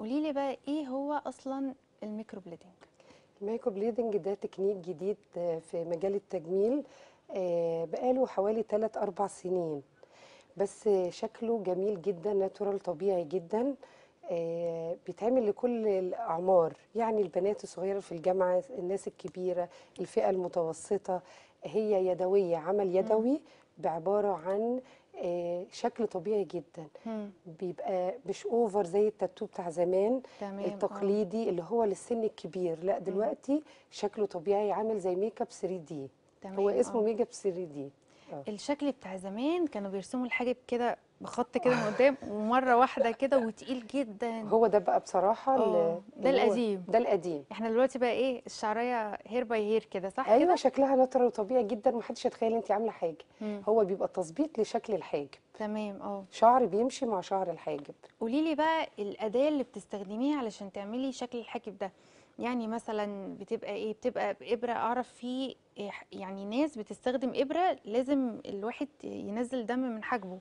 قولي لي بقى ايه هو اصلا الميكرو بليدنج؟ الميكرو بليدنج ده تكنيك جديد في مجال التجميل، بقاله حوالي 3-4 سنين، بس شكله جميل جدا، ناتورال طبيعي جدا، بيتعمل لكل الأعمار، يعني البنات الصغيرة في الجامعة، الناس الكبيرة، الفئة المتوسطة. هي يدوية، عمل يدوي بعبارة عن شكل طبيعي جدا، بيبقى مش اوفر زي التاتو بتاع زمان التقليدي اللي هو للسن الكبير، لا دلوقتي شكله طبيعي، عامل زي ميك اب 3D، هو اسمه ميك اب 3D. الشكل بتاع زمان كانوا بيرسموا الحاجب كده بخط كده من قدام ومره واحده كده وتقيل جدا، هو ده بقى بصراحه ده القديم، ده القديم. احنا دلوقتي بقى ايه، الشعريه هير باي هير كده، صح كده؟ ايوه، شكلها ناترال وطبيعي جدا، ومحدش هيتخيل انت عامله حاجه، هو بيبقى تظبيط لشكل الحاجب. تمام. شعر بيمشي مع شعر الحاجب. قولي لي بقى الاداه اللي بتستخدميها علشان تعملي شكل الحاجب ده، يعني مثلا بتبقى ايه؟ بتبقى بابره، اعرف في يعني ناس بتستخدم ابره لازم الواحد ينزل دم من حاجبه،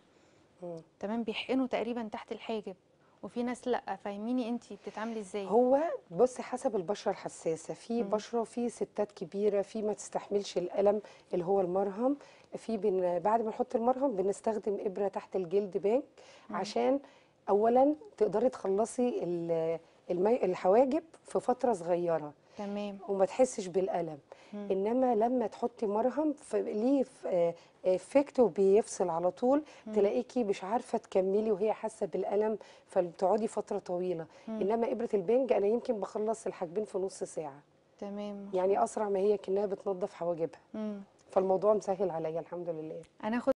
تمام، بيحقنوا تقريبا تحت الحاجب، وفي ناس لا. فاهميني انت بتتعاملي ازاي؟ هو بصي حسب البشره الحساسه، في بشره، في ستات كبيره، في ما تستحملش الالم اللي هو المرهم، في بعد ما نحط المرهم بنستخدم ابره تحت الجلد بانك، عشان اولا تقدري تخلصي الحواجب في فتره صغيره، تمام، وما تحسش بالالم. انما لما تحطي مرهم ليه افكت وبيفصل على طول، تلاقيكي مش عارفه تكملي وهي حاسه بالالم، فبتقعدي فتره طويله. انما ابره البنج انا يمكن بخلص الحاجبين في نص ساعه، تمام، يعني اسرع ما هي كانها بتنظف حواجبها، فالموضوع مسهل عليا الحمد لله. انا